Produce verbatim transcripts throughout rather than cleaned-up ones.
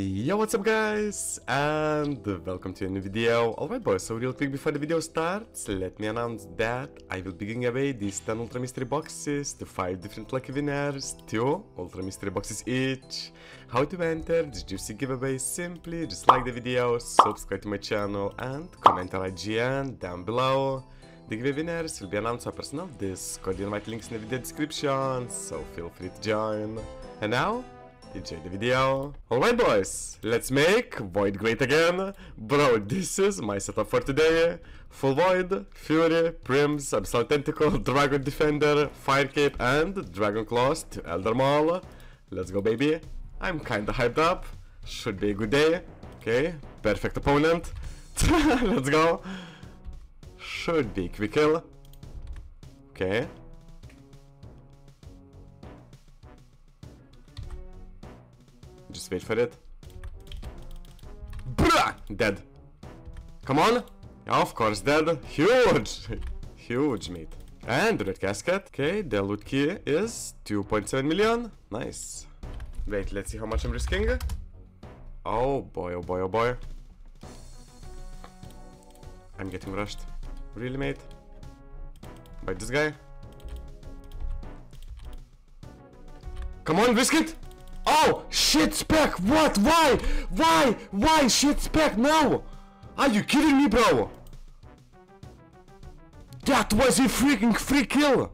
Yo, what's up guys, and welcome to a new video. Alright boys, so real quick before the video starts, let me announce that I will be giving away these ten Ultra Mystery Boxes to five different lucky winners, two Ultra Mystery Boxes each. How to enter this juicy giveaway? Simply just like the video, subscribe to my channel and comment on I G N down below. The giveaway winners will be announced on personal Discord, the invite links in the video description, so feel free to join. And now, enjoy the video. Alright boys, let's make Void great again. Bro, this is my setup for today. Full Void, Fury, Prims, Absolute Tentacle, Dragon Defender, Fire Cape and Dragon Claws to Elder Maul. Let's go baby. I'm kinda hyped up. Should be a good day. Okay, perfect opponent. Let's go. Should be quick kill. Okay. Just wait for it. Bruh! Dead. Come on. Yeah, of course, dead. Huge. Huge, mate. And red casket. Okay, the loot key is two point seven million. Nice. Wait, let's see how much I'm risking. Oh boy, oh boy, oh boy. I'm getting rushed. Really, mate? By this guy? Come on, risk it! Oh, shit spec, what, why, why, why, shit spec, no, are you kidding me, bro? That was a freaking free kill.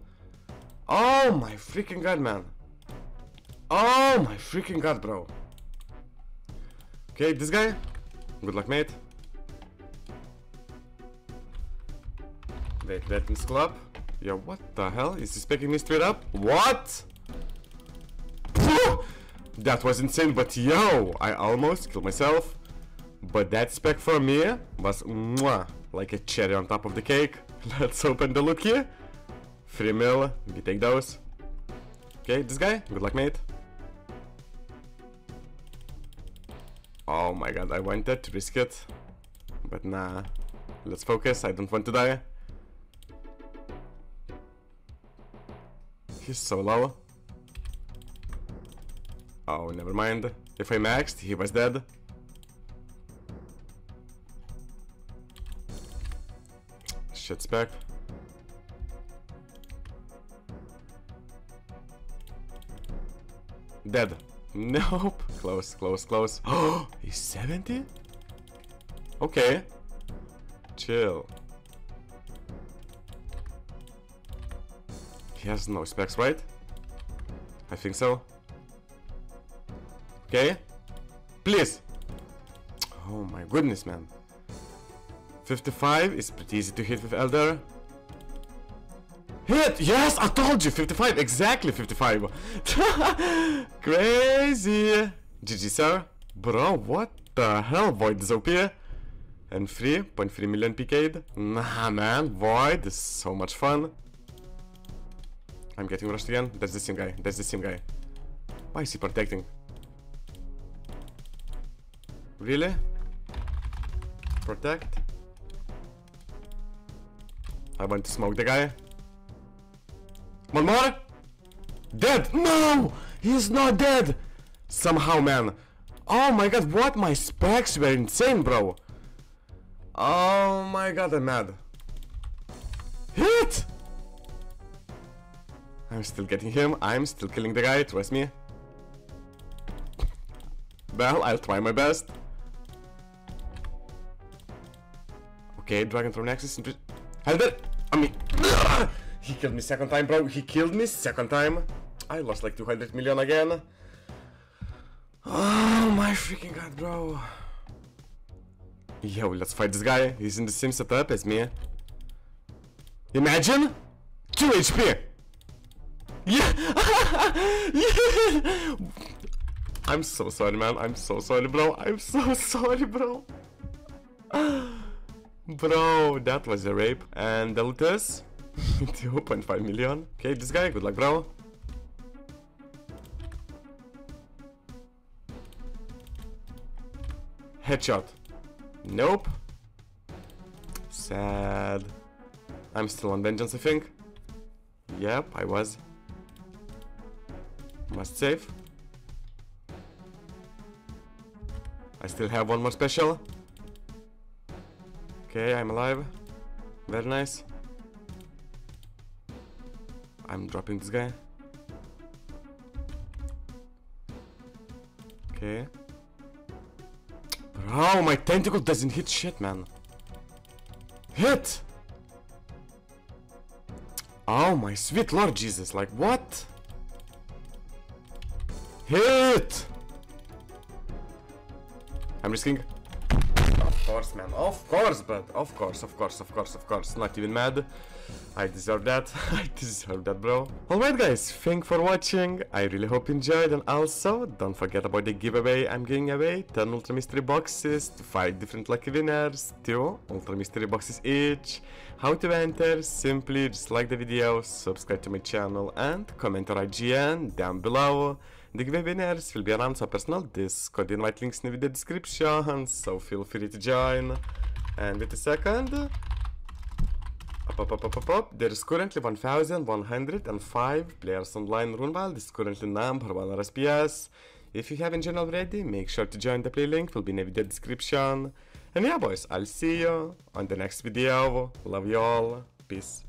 Oh my freaking god, man. Oh my freaking god, bro. Okay, this guy, good luck, mate. Wait, let me scroll up. Yeah, what the hell, is he specking me straight up? What? That was insane, but yo, I almost killed myself. But that spec for me was mwah, like a cherry on top of the cake. Let's open the loot here. Free mil, we take those. Okay, this guy, good luck, mate. Oh my god, I wanted to risk it. But nah, let's focus, I don't want to die. He's so low. Oh, never mind. If I maxed, he was dead. Shit spec. Dead. Nope. Close, close, close. Oh, he's seventy? Okay. Chill. He has no specs, right? I think so. Okay, please. Oh my goodness, man. fifty-five is pretty easy to hit with Elder. Hit! Yes, I told you, fifty-five, exactly fifty-five. Crazy. G G, sir. Bro, what the hell? Void is O P. And three point three million P K'd. Nah, man, Void is so much fun. I'm getting rushed again. That's the same guy. That's the same guy. Why is he protecting? Really? Protect. I want to smoke the guy. One more. Dead. No, he's not dead. Somehow, man. Oh my god, what? My specs were insane, bro. Oh my god, I'm mad. Hit. I'm still getting him. I'm still killing the guy. Trust me. Well, I'll try my best. Okay, Dragon from Nexus. Elder! I mean... He killed me second time, bro. He killed me second time. I lost like two hundred million again. Oh my freaking god, bro. Yo, let's fight this guy. He's in the same setup as me. Imagine! two H P! Yeah! Yeah! I'm so sorry, man. I'm so sorry, bro. I'm so sorry, bro. Bro, that was a rape. And the loot is two point five million. Okay, this guy, good luck, bro. Headshot. Nope. Sad. I'm still on vengeance, I think. Yep, I was. Must save. I still have one more special. Okay, I'm alive. Very nice. I'm dropping this guy. Okay. Bro, my tentacle doesn't hit shit, man. Hit! Oh my sweet Lord Jesus, like what? Hit! I'm risking. Of course, man. Of course, but of course, of course, of course, of course. Not even mad. I deserve that. I deserve that, bro. Alright, guys. Thanks for watching. I really hope you enjoyed. And also, don't forget about the giveaway. I'm giving away ten Ultra Mystery Boxes to five different lucky winners. two Ultra Mystery Boxes each. How to enter? Simply just like the video, subscribe to my channel, and comment on I G N down below. The giveaway winners will be around our personal Discord, the invite links in the video description, so feel free to join. And wait a second. Up, up, up, up, up, up. There is currently one thousand one hundred five players online. RuneWorld is currently number one on S P S. If you haven't joined already, make sure to join. The play link will be in the video description. And yeah, boys, I'll see you on the next video. Love you all. Peace.